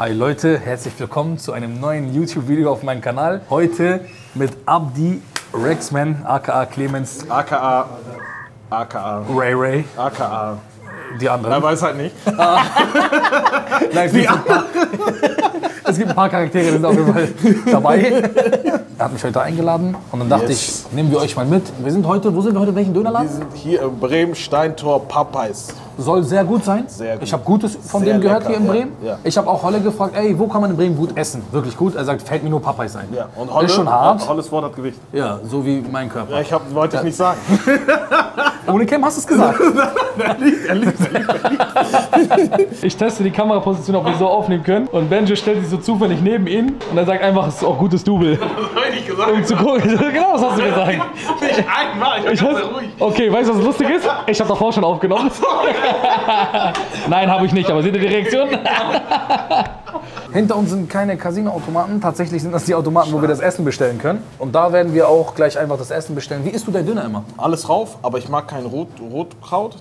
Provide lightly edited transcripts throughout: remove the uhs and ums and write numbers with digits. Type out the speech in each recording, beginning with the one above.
Hi Leute, herzlich willkommen zu einem neuen YouTube-Video auf meinem Kanal. Heute mit Abdi Rackzman, aka Clemens, aka Ray Ray, aka die anderen. Er weiß halt nicht. Nein, die anderen. Es gibt ein paar Charaktere, die sind auf jeden Fall dabei. Er hat mich heute eingeladen und dann dachte ich, nehmen wir euch mal mit. Wir sind heute, wo sind wir heute, in welchem Dönerladen? Wir sind hier im Bremen Steintor Papa's. Soll sehr gut sein. Sehr gut. Ich habe Gutes von dem gehört hier in Bremen. Ja. Ja. Ich habe auch Holle gefragt, ey, wo kann man in Bremen gut essen? Wirklich gut. Er sagt, fällt mir nur Papa's ein. Ja. Und Holle, ist schon hart. Holles Wort hat Gewicht. Ja, so wie mein Körper. Ja, wollte ich nicht sagen. Ohne Cam hast du es gesagt. Er liegt. Ich teste die Kameraposition, ob wir so aufnehmen können. Und Benjo stellt sich so zufällig neben ihn. Und er sagt einfach, es ist auch gutes Double. Um zu gucken. Genau, das hast du gesagt. Nicht einmal, ich war ganz ruhig. Okay, weißt du, was lustig ist? Ich habe davor schon aufgenommen. Nein, habe ich nicht, aber seht ihr die Reaktion? Hinter uns sind keine Casino-Automaten. Tatsächlich sind das die Automaten, wo wir das Essen bestellen können. Und da werden wir auch gleich einfach das Essen bestellen. Wie isst du dein Döner immer? Alles rauf, aber ich mag kein Rotkraut.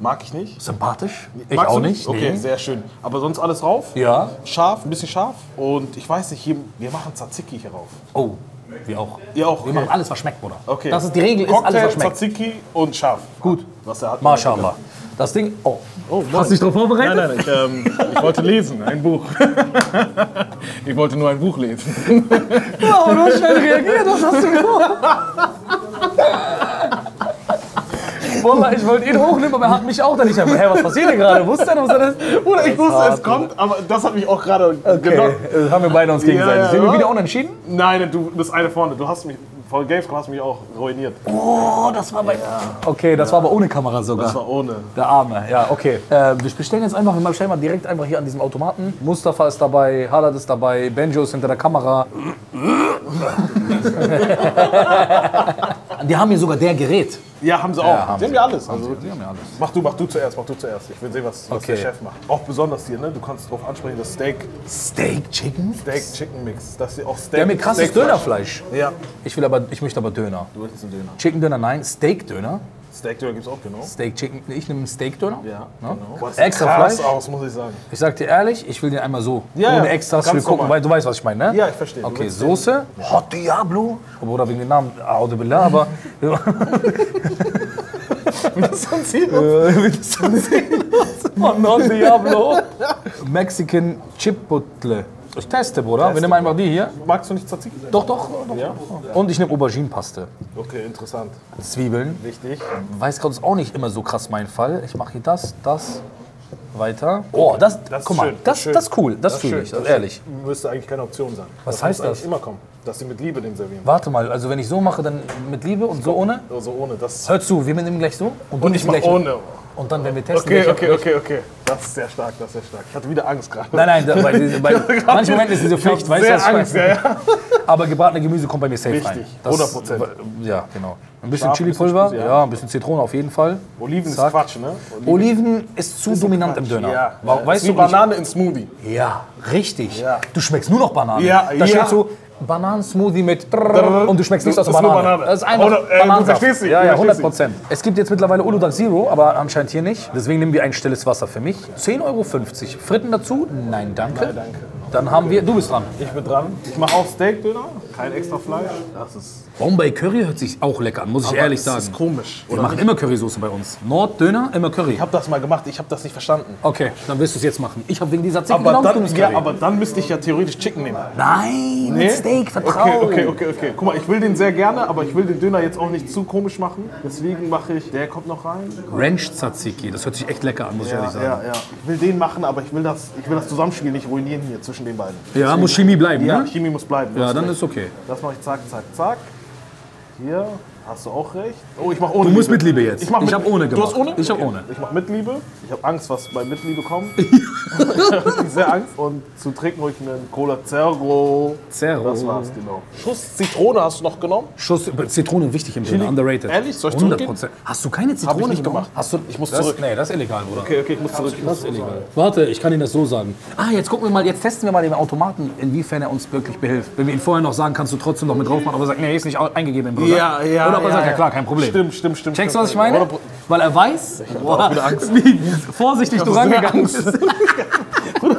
Mag ich nicht. Sympathisch? Ich auch nicht. Okay, sehr schön. Aber sonst alles rauf? Ja. Scharf, ein bisschen scharf. Und ich weiß nicht, wir machen Tzatziki hier rauf. Oh. Wir auch. Ihr auch? Wir machen alles, was schmeckt, Bruder. Okay. Das ist die Regel, ist alles, was schmeckt. Tzatziki und scharf. Gut. Was er hat. Mashallah. Das Ding. Oh. Hast du dich darauf vorbereitet? Nein, nein. Ich wollte lesen. Ein Buch. Ich wollte nur ein Buch lesen. Ja, aber du hast schnell reagiert. Was hast du gemacht? Ich wollte ihn hochnehmen, aber er hat mich auch da nicht. Hä, was passiert denn gerade? Wusste er, was das ist? Oder ich wusste, es kommt, aber das hat mich auch gerade genockt. Das haben wir beide uns gegenseitig. Sind wir wieder unentschieden? Nein, du bist eine vorne. Du hast mich. Vor Gamescom hast du mich auch ruiniert. Oh, das war bei... Okay, das war aber ohne Kamera sogar. Das war ohne. Der Arme, ja, okay. Wir bestellen jetzt einfach, wir stellen mal direkt einfach hier an diesem Automaten. Mustafa ist dabei, Halat ist dabei, Benjo ist hinter der Kamera. Die haben hier sogar der Gerät. Ja, haben sie auch. Ja, haben wir alles. Also, die haben ja alles. Mach du zuerst. Ich will sehen, was der Chef macht. Auch besonders hier, ne? Du kannst drauf ansprechen, das Steak. Steak Chicken? Steak Chicken Mix. Das hier auch Steak. Der mit krasses Dönerfleisch. Ja. Ich möchte aber Döner. Du möchtest einen Döner. Chicken Döner, nein. Steak Döner. Steak Döner gibt's auch, genau. Steak Chicken. Ich nehme einen Steak Döner. Ja. Genau. Boah, extra Fleisch aus, muss ich sagen. Ich sag dir ehrlich, ich will den einmal so. Ja, ohne Extras. Ich will gucken, weil du weißt, was ich meine, ne? Ja, ich verstehe. Okay, Soße. Hot Diablo. Oder wegen dem Namen Audebillah, aber. Non Diablo. Mexican Chipotle. Ich teste, Bruder. Wir nehmen einfach die hier. Magst du nicht Tzatziki? Doch. Ja. Und ich nehme Auberginenpaste. Okay, interessant. Zwiebeln. Wichtig. Weißkraut ist auch nicht immer so krass mein Fall. Ich mache hier das weiter. Oh, das guck mal, das ist cool. Das fühle ich, ehrlich. Müsste eigentlich keine Option sein. Was heißt das? Immer kommen, dass sie mit Liebe den servieren. Warte mal, also wenn ich so mache, dann mit Liebe und so ohne? So ohne. Hör zu, wir nehmen gleich so und ich mache ohne. Und dann, wenn wir testen... Okay. Das ist sehr stark. Ich hatte wieder Angst gerade. Nein, bei manchen Momenten ist diese Pflicht, weißt du, das Angst, ja. Aber gebratene Gemüse kommt bei mir safe rein. Richtig, 100%. Ja, genau. Ein bisschen Chili-Pulver, ja, ein bisschen Zitrone auf jeden Fall. Oliven ist Quatsch, ne? Oliven ist zu dominant im Döner. Ja. Weißt du, Banane in Smoothie. Ja, richtig. Ja. Du schmeckst nur noch Banane. Ja. Da steht so... Bananen-Smoothie mit und du schmeckst nichts aus der Banane. Das ist einfach Bananensaft. Verstehst du? Ja, 100%. Es gibt jetzt mittlerweile Uludag Zero, aber anscheinend hier nicht. Deswegen nehmen wir ein stilles Wasser für mich. 10,50 €. Fritten dazu? Nein, danke. Nein, danke. Dann haben wir... Du bist dran. Ich bin dran. Ich mache auch Steak-Döner. Kein extra Fleisch. Das ist... Bombay Curry hört sich auch lecker an, muss ich ehrlich sagen. Das ist komisch. Wir machen immer Currysoße bei uns. Norddöner, immer Curry. Ich habe das mal gemacht, ich habe das nicht verstanden. Okay, dann wirst du es jetzt machen. Ich habe wegen dieser Zicken genommen. Ja, aber dann müsste ich ja theoretisch Chicken nehmen. Nein, nee? Steak, vertrauen. Okay. Guck mal, ich will den sehr gerne, aber ich will den Döner jetzt auch nicht zu komisch machen. Deswegen mache ich, der kommt noch rein. Ranch Tzatziki, das hört sich echt lecker an, muss ich ehrlich sagen. Ja. Ich will den machen, aber ich will das Zusammenspiel nicht ruinieren hier zwischen den beiden. Ja, deswegen muss Chemie bleiben, ne? Ja, Chemie muss bleiben. Ja, dann ist okay. Das mache ich zack. Hier, hast du auch recht. Oh, ich mach ohne. Du musst mit Liebe jetzt. Ich hab ohne gemacht. Du hast ohne? Ich hab ohne. Ich mach mit Liebe. Ich hab Angst, was bei Mitliebe kommt. Ich hab sehr Angst. Und zu trinken hol ich mir einen Cola Zero. Das war's, genau. Schuss Zitrone hast du noch genommen? Schuss Zitrone, wichtig im Döner, underrated. Ehrlich? Soll ich 100%. Hast du keine Zitrone gemacht? Hast du, ich muss zurück. Nee, das ist illegal, Bruder. Okay, ich muss zurück. Das ist illegal. Warte, ich kann Ihnen das so sagen. Ah, jetzt testen wir mal den Automaten, inwiefern er uns wirklich behilft. Wenn wir ihn vorher noch sagen, kannst du trotzdem noch mit drauf machen, aber sagt, nee, ist nicht eingegeben im Bruder. Ja. Oder aber sagt, ja klar, kein Problem. Stimmt. Checkst du, was ich meine? Weil er weiß, ich hab auch wieder Angst. Wie vorsichtig du rangegangen bist.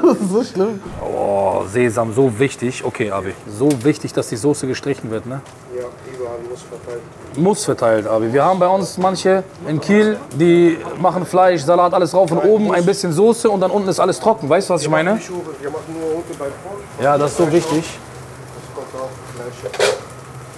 Das ist so schlimm. Oh, Sesam, so wichtig. Okay, Abi. So wichtig, dass die Soße gestrichen wird, ne? Ja, überall muss verteilt. Muss verteilt, Abi. Wir haben bei uns manche in Kiel, die machen Fleisch, Salat, alles drauf und oben ein bisschen Soße und dann unten ist alles trocken. Weißt du, was ich meine? Wir machen nur unten beim Brot. Ja, das ist so wichtig. Das kommt auch gleich.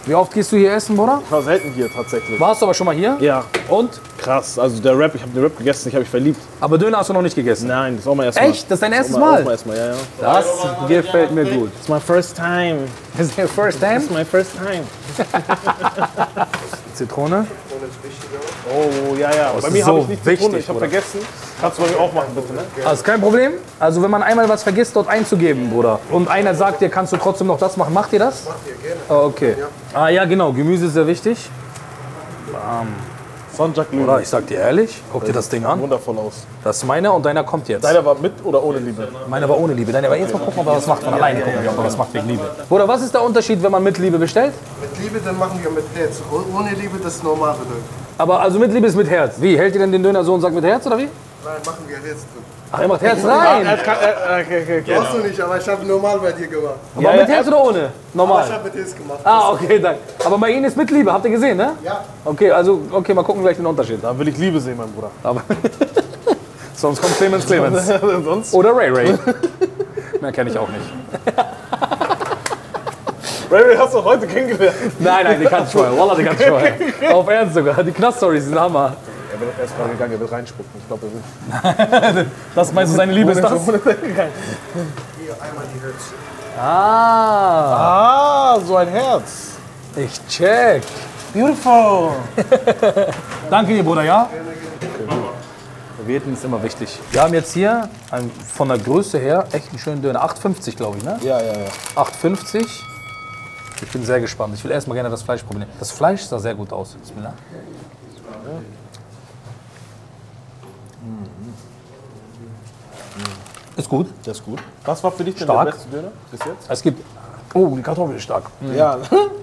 Wie oft gehst du hier essen, Bruder? Ich war selten hier tatsächlich. Warst du aber schon mal hier? Ja. Und? Krass, also der Wrap, ich habe den Wrap gegessen, ich habe mich verliebt. Aber Döner hast du noch nicht gegessen? Nein, das ist auch mein erstes Mal. Echt? Das ist dein erstes Mal? Das ist mein erstes Mal, ja, ja. Das gefällt mir gut. It's my first time. Is your first time? It's my first time. Zitrone? Oh, ja, ja. Bei mir habe ich nicht Zitrone, ich habe vergessen. Kannst du bei mir auch machen, bitte, ne? Also kein Problem. Also wenn man einmal was vergisst, dort einzugeben, Bruder, und einer sagt dir, kannst du trotzdem noch das machen, macht ihr das? Macht ihr, gerne. Oh, okay. Ah ja, genau, Gemüse ist sehr wichtig. Bam. Oder ich sag dir ehrlich, guck dir das Ding an. Wundervoll aus. Das ist meiner und deiner kommt jetzt. Deiner war mit oder ohne Liebe? Meiner war ohne Liebe. Deiner war jetzt mal gucken, ob er was macht von alleine. Gucken, ob er was macht wegen Liebe. Oder was ist der Unterschied, wenn man mit Liebe bestellt? Mit Liebe, dann machen wir mit Herz. Ohne Liebe, das ist normal. Aber also mit Liebe ist mit Herz. Wie? Hält ihr denn den Döner so und sagt mit Herz oder wie? Nein, machen wir Herz drin. Ach, er macht Herz rein? Brauchst du nicht, aber ich habe normal bei dir gemacht. Aber ja, mit Herz oder ohne? Normal? Aber ich habe mit Herz gemacht. Ah, okay, danke. Aber bei Ihnen ist mit Liebe, habt ihr gesehen, ne? Ja. Okay, also, okay, mal gucken gleich den Unterschied. Da will ich Liebe sehen, mein Bruder. Aber sonst kommt Clemens. Oder Ray Ray. Mehr kenne ich auch nicht. Ray Ray hast du heute kennengelernt. Nein, nein, die kannst du vorher. Wallah, die kannst du vorher. Auf Ernst sogar. Die Knast-Stories sind Hammer. Er wird erst mal gegangen, er wird reinspucken. Ich glaube, er will. Das meinst du, seine Liebe ist das? Hier einmal die Herz. Ah. Ah, so ein Herz. Ich check. Beautiful. Danke dir, Bruder, ja? Wirten ist immer wichtig. Wir haben jetzt hier einen, von der Größe her echt einen schönen Döner. 8,50 glaube ich, ne? Ja, ja, ja. 8,50. Ich bin sehr gespannt. Ich will erstmal gerne das Fleisch probieren. Das Fleisch sah sehr gut aus. Bismillah. Ist gut. Das ist gut. Was war für dich denn der beste Döner bis jetzt? Es gibt... Oh, die Kartoffel ist stark. Mhm. Ja.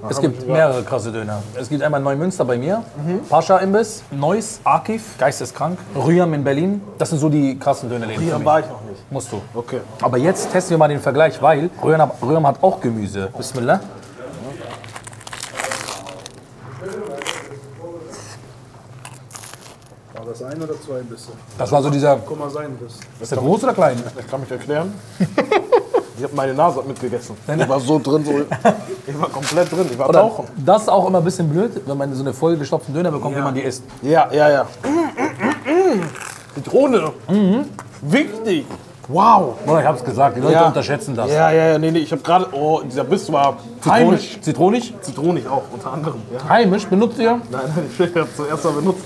Es gibt mehrere krasse Döner. Es gibt einmal Neumünster bei mir, Pascha-Imbiss, Neuss, Akif, geisteskrank, Rüyam in Berlin. Das sind so die krassen Dönerläden. Rüyam war ich noch nicht. Musst du. Okay. Aber jetzt testen wir mal den Vergleich, weil Rüyam hat auch Gemüse. Bismillah. Das ein oder zwei Bisse? Das war so dieser... Guck mal, sein Biss. Ist der groß oder klein? Das kann mich erklären. Ich habe meine Nase mitgegessen. Ich war so drin, so... Ich war komplett drin, ich war tauchen. Das ist auch immer ein bisschen blöd, wenn man so eine vollgestopften Döner bekommt, wenn man die isst. Ja, ja, ja. Zitrone. Mhm. Wichtig. Wow. Ich hab's gesagt, die Leute unterschätzen das. Ja, ja, ja, nee, nee, ich hab gerade... Oh, dieser Biss war... Heimisch. Zitronig? Zitronig auch, unter anderem. Ja. Heimisch? Benutzt ihr? Nein, nein, ich hab's zuerst mal benutzt.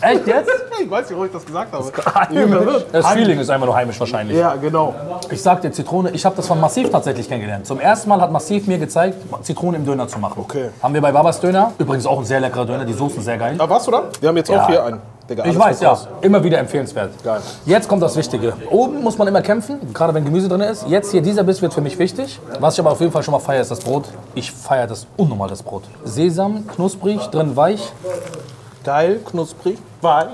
Echt jetzt? Ich weiß nicht, ob ich das gesagt habe. Das Feeling ist einfach nur heimisch wahrscheinlich. Ja, genau. Ich sag dir, Zitrone, ich habe das von Massiv tatsächlich kennengelernt. Zum ersten Mal hat Massiv mir gezeigt, Zitrone im Döner zu machen. Okay. Haben wir bei Babas Döner, übrigens auch ein sehr leckerer Döner, die Soßen sind sehr geil. Da warst du da? Wir haben jetzt auch hier einen. Digga, ich weiß, ja. Immer wieder empfehlenswert. Geil. Jetzt kommt das Wichtige. Oben muss man immer kämpfen, gerade wenn Gemüse drin ist. Jetzt hier, dieser Biss wird für mich wichtig. Was ich aber auf jeden Fall schon mal feiere, ist das Brot. Ich feiere das unnormal, das Brot. Sesam, knusprig, drin weich. Geil, knusprig, weich.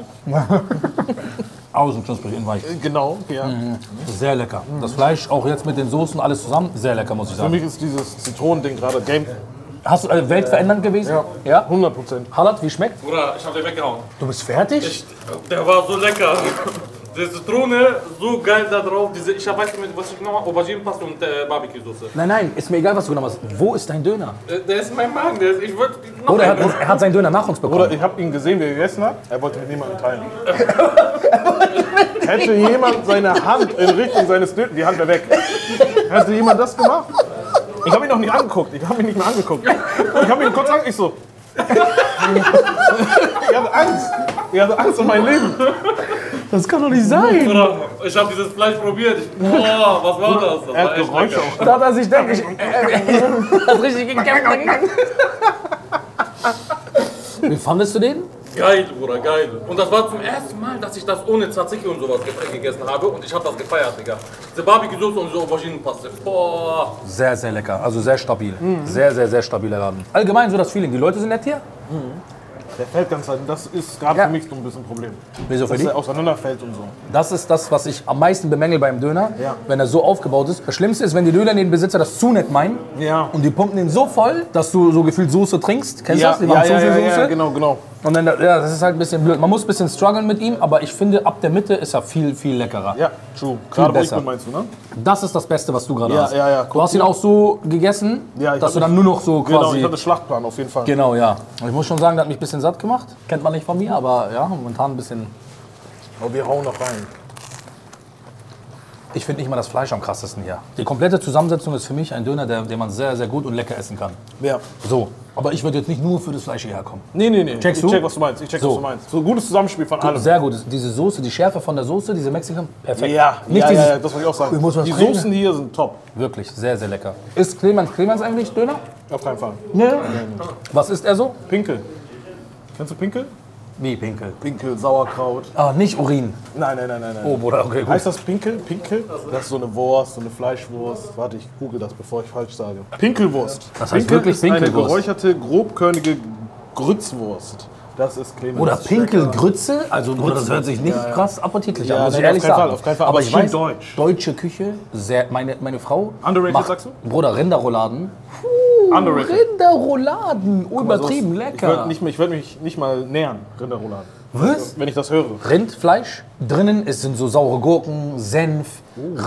Außen knusprig, innen weich. Genau, ja. Mhm. Sehr lecker. Das Fleisch, auch jetzt mit den Soßen, alles zusammen, sehr lecker, muss ich sagen. Für mich ist dieses Zitronending gerade Game. Hast du weltverändernd gewesen? Ja, 100%. Halat, wie schmeckt? Bruder, ich hab den weggehauen. Du bist fertig? Der war so lecker. Diese Zitrone, so geil da drauf. Ich weiß nicht, was ich genommen habe. Auberginenpaste und Barbecue-Soße. Nein, nein, ist mir egal, was du genommen hast. Wo ist dein Döner? Der ist in meinem Magen. Oder er hat seinen Döner nach uns bekommen. Oder ich hab ihn gesehen, wie er gegessen hat. Er wollte mit niemandem teilen. Hätte jemand seine Hand in Richtung seines Döners... Die Hand wäre weg. Hätte jemand das gemacht? Ich habe ihn noch nicht angeguckt. Ich habe ihn nicht mehr angeguckt. Ich habe ihn kurz angeguckt. Ich so. Ich hatte Angst. Ich hatte Angst um mein Leben. Das kann doch nicht sein. Oder ich habe dieses Fleisch probiert. Boah, was war das? Das war Geräusche auch. Da hat er sich denkt, das richtig gegangen. Wie fandest du den? Geil, Bruder, geil. Und das war zum ersten Mal, dass ich das ohne Tzatziki und sowas gegessen habe. Und ich habe das gefeiert, Digga. Diese Barbecue-Soße und diese Auberginenpaste. Boah. Sehr, sehr lecker. Also sehr stabil. Mhm. Sehr, sehr, sehr stabiler Laden. Allgemein so das Feeling. Die Leute sind nett hier. Mhm. Der fällt ganz halt. Das ist gerade für mich so ein bisschen ein Problem. Wieso für dich? Dass er auseinanderfällt und so. Das ist das, was ich am meisten bemängel beim Döner, wenn er so aufgebaut ist. Das Schlimmste ist, wenn die Döner den Besitzer das zu nett meinen und die pumpen den so voll, dass du so gefühlt Soße trinkst. Kennst du das? Die machen zu viel Soße. Ja, genau, genau. Und dann, ja, das ist halt ein bisschen blöd. Man muss ein bisschen strugglen mit ihm, aber ich finde, ab der Mitte ist er viel, viel leckerer. Ja, true. Gerade besser. Wo ich bin, meinst du, ne? Das ist das Beste, was du gerade hast. Ja, ja. Du hast ihn auch so gegessen, dass du dann nur noch so quasi... Genau, ich hatte Schlachtplan auf jeden Fall. Genau, ja. Ich muss schon sagen, der hat mich ein bisschen satt gemacht. Kennt man nicht von mir, aber ja, momentan ein bisschen... Aber wir hauen noch rein. Ich finde nicht mal das Fleisch am krassesten hier. Die komplette Zusammensetzung ist für mich ein Döner, den man sehr, sehr gut und lecker essen kann. Ja. So. Aber ich würde jetzt nicht nur für das Fleisch hierher kommen. Nee, nee, nee. Checkst du? Ich check, was du meinst. Ich check, was du meinst. So ein gutes Zusammenspiel von allem. Sehr gut. Diese Soße, die Schärfe von der Soße, diese Mexikaner, perfekt. Ja, nicht ja, das wollte ich auch sagen. Ich muss was trinken. Soßen hier sind top. Wirklich, sehr, sehr lecker. Ist Clemens eigentlich Döner? Auf keinen Fall. Nee. Was ist er so? Pinkel. Kennst du Pinkel? Wie Pinkel? Pinkel, Sauerkraut. Ah, nicht Urin? Nein, nein, nein, nein. Oh, Bruder, okay, gut. Heißt das Pinkel? Pinkel? Das ist so eine Wurst, so eine Fleischwurst. Warte, ich google das, bevor ich falsch sage. Pinkelwurst. Das heißt Pinkel wirklich Pinkelwurst? Eine geräucherte, grobkörnige Grützwurst. Das ist Clemens. Oder Pinkelgrütze? Also, Grütze. Das hört sich nicht krass appetitlich an, muss ich ehrlich sagen. Fall, auf keinen Fall, aber ich weiß, deutsche Küche, sehr, meine Frau underrated, macht, sagst du? Bruder, Rinderrouladen. Underrated. Rinderrouladen, übertrieben lecker. Ich würde mich nicht mal nähern, Rinderrouladen. Was? Wenn ich das höre. Rindfleisch, drinnen sind so saure Gurken, Senf,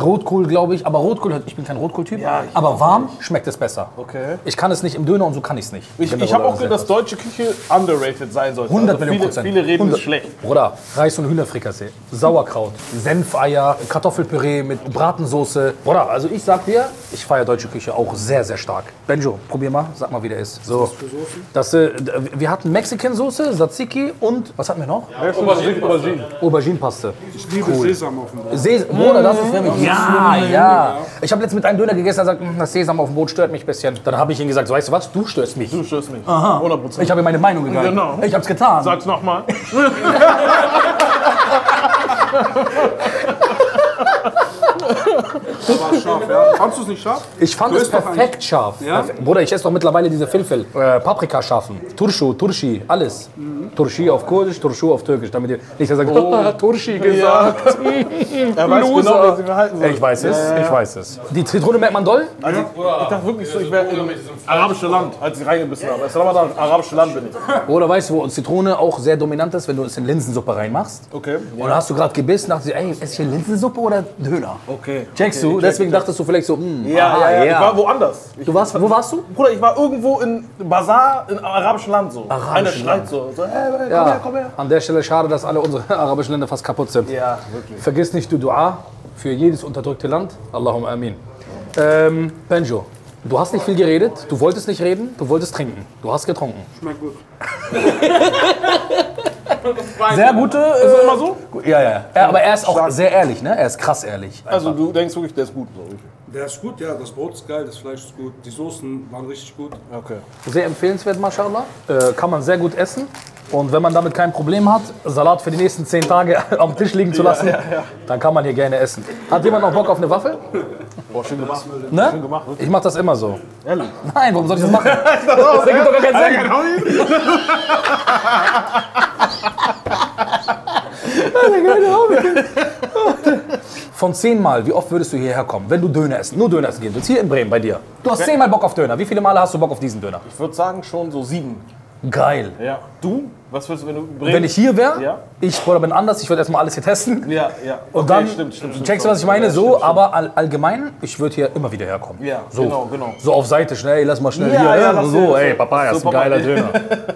Rotkohl, glaube ich. Aber Rotkohl, ich bin kein Rotkohltyp, aber warm schmeckt es besser. Okay. Ich kann es nicht im Döner und so kann ich es nicht. Ich habe auch gehört, dass deutsche Küche underrated sein sollte. 100 Millionen Prozent. Viele reden es schlecht. Bruder, Reis- und Hühnerfrikassee, Sauerkraut, Senfeier, Kartoffelpüree mit Bratensoße. Bruder, also ich sag dir, ich feiere deutsche Küche auch sehr, sehr stark. Benjo, probier mal, sag mal, wie der ist. So. Was für Soßen? Wir hatten Mexican-Soße, Tzatziki und, was hatten wir noch? Auberginenpaste. Ich liebe Sesam auf dem Brot. Bruder, das ist nämlich... Ja, ja. Ich habe letztens mit einem Döner gegessen, der sagt, das Sesam auf dem Brot stört mich ein bisschen. Dann habe ich ihm gesagt, weißt du was, du störst mich. Du störst mich. Aha. 100%. Ich habe ihm meine Meinung gegeben. Genau. Ich habe es getan. Sag's nochmal. Aber scharf, ja. Fandst du es nicht scharf? Ich fand es perfekt scharf. Ja? Bruder, ich esse doch mittlerweile diese Filfel, Paprikaschafen, Turschu, Turschi, alles. Mhm. Turschi auf Kurdisch, Turschu auf Türkisch, damit ihr nicht sagt, oh, Turschi gesagt. Er weiß genau, was ich behalten soll. Ich weiß es, ich weiß es. Die Zitrone merkt man doll? Also, ich dachte wirklich so, ich wäre im arabischen Land, als ich reingebissen habe. Es war das arabische Land, bin ich. Oder weißt du, wo uns Zitrone auch sehr dominant ist, wenn du es in Linsensuppe reinmachst? Okay. Und dann hast du gerade gebissen, dachte ich, ey, esse ich hier Linsensuppe oder Döner? Okay. Checkst du? Deswegen dachtest du vielleicht so, ja. Ich war woanders. Wo warst du? Bruder, ich war irgendwo in Bazar im arabischen Land so. Einer schreit so, hey, komm her, komm her. An der Stelle schade, dass alle unsere arabischen Länder fast kaputt sind. Ja, wirklich. Vergiss nicht die Dua für jedes unterdrückte Land. Allahumma amin. Benjo, du hast nicht viel geredet, du wolltest nicht reden, du wolltest trinken. Du hast getrunken. Schmeckt gut. Sehr gute. Ist das immer so? Ja, ja. Aber er ist auch sehr ehrlich, ne? Er ist krass ehrlich. Also du denkst wirklich, der ist gut, glaube ich. Der ist gut, ja. Das Brot ist geil, das Fleisch ist gut, die Soßen waren richtig gut. Okay. Sehr empfehlenswert, mashallah. Kann man sehr gut essen. Und wenn man damit kein Problem hat, Salat für die nächsten 10 Tage am Tisch liegen zu lassen, dann kann man hier gerne essen. Hat jemand noch Bock auf eine Waffel? Boah, schön gemacht. Ne? Schön gemacht, ich mach das immer so. Ehrlich? Nein, warum soll ich das machen? Das ergibt doch gar keinen Sinn. Von 10 Mal, wie oft würdest du hierher kommen, wenn du Döner essen, nur Döner essen gehen willst, hier in Bremen bei dir? Du hast 10 Mal Bock auf Döner. Wie viele Male hast du Bock auf diesen Döner? Ich würde sagen schon so 7. Geil. Ja. Du? Was würdest du, wenn du Bremen... Wenn ich hier wäre, ich bin anders, ich würde erstmal alles hier testen. Ja, ja. Okay, und dann checkst du, was ich meine, aber allgemein, ich würde hier immer wieder herkommen. Ja, so. Genau. So auf Seite, schnell, lass mal schnell hier. So, ey, Papaya, ist ein geiler Döner.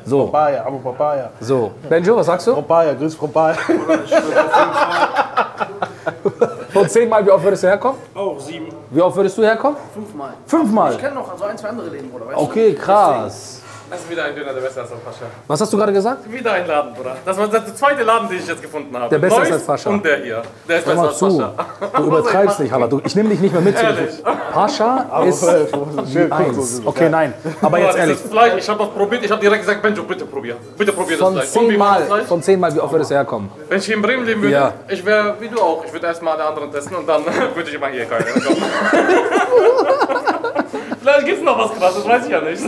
So. Papaya, aber Papaya. So. Benjo, was sagst du? Papaya, grüß Papaya. Und 10 Mal, wie oft würdest du herkommen? Auch 7. Wie oft würdest du herkommen? 5 Mal. 5 Mal? Ich kenne noch so 1, 2 andere Läden, Bruder, weißt du? Okay, krass. Das ist wieder ein Döner, der besser ist als Pascha. Was hast du gerade gesagt? Wieder ein Laden, Bruder. Das war der zweite Laden, den ich jetzt gefunden habe. Der besser ist als Pascha. Und der hier. Der ist besser als Pascha. Du übertreibst nicht, Halat. Ich nehme dich nicht mehr mit. Ehrlich. Pascha ist wie 1. Okay, nein. Aber jetzt ehrlich. Fleisch, ich habe das probiert. Ich habe direkt gesagt, Benjo, bitte probier. Bitte probier das Fleisch. Von 10 Mal, wie oft würde es herkommen? Wenn ich hier in Bremen leben würde, ich wäre wie du auch. Ich würde erstmal alle anderen testen und dann würde ich immer hier kommen. Vielleicht gibt es noch was Krasses, weiß ich ja nicht.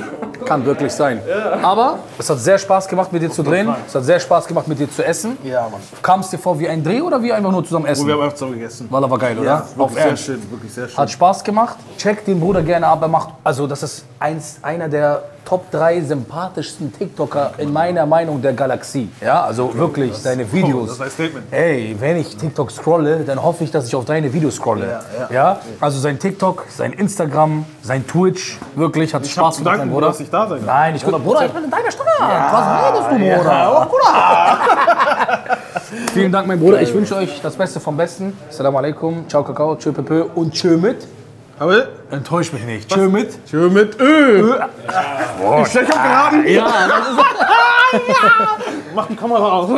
kann wirklich sein. Ja. Aber es hat sehr Spaß gemacht, mit dir zu drehen. Es hat sehr Spaß gemacht, mit dir zu essen. Ja, Mann. Kam es dir vor wie ein Dreh oder wie einfach nur zusammen essen? Wir haben einfach zusammen gegessen. Wallah, war geil, oder? Ja, wirklich sehr schön, wirklich sehr schön. Hat Spaß gemacht. Checkt den Bruder gerne ab. Er macht, also das ist einer der Top 3 sympathischsten TikToker in meiner Meinung der Galaxie. Ja, also wirklich, deine Videos. Das ist ein Statement. Ey, wenn ich TikTok scrolle, dann hoffe ich, dass ich auf deine Videos scrolle. Ja, also sein TikTok, sein Instagram, sein Twitch, wirklich hat Spaß gemacht. Ich hab zu danken, Bruder, dass ich da sein kann. Nein, ich bin, Bruder, ich bin in deiner Stadt. Was redest du, Bruder? Vielen Dank, mein Bruder. Ich wünsche euch das Beste vom Besten. Assalamu alaikum, ciao Kakao, tschö Pepe und tschö mit. Aber enttäusch mich nicht. Tschö mit. Tschö mit Ö. Ich hab geraten. Ja, das ist... ja. Mach die Kamera aus.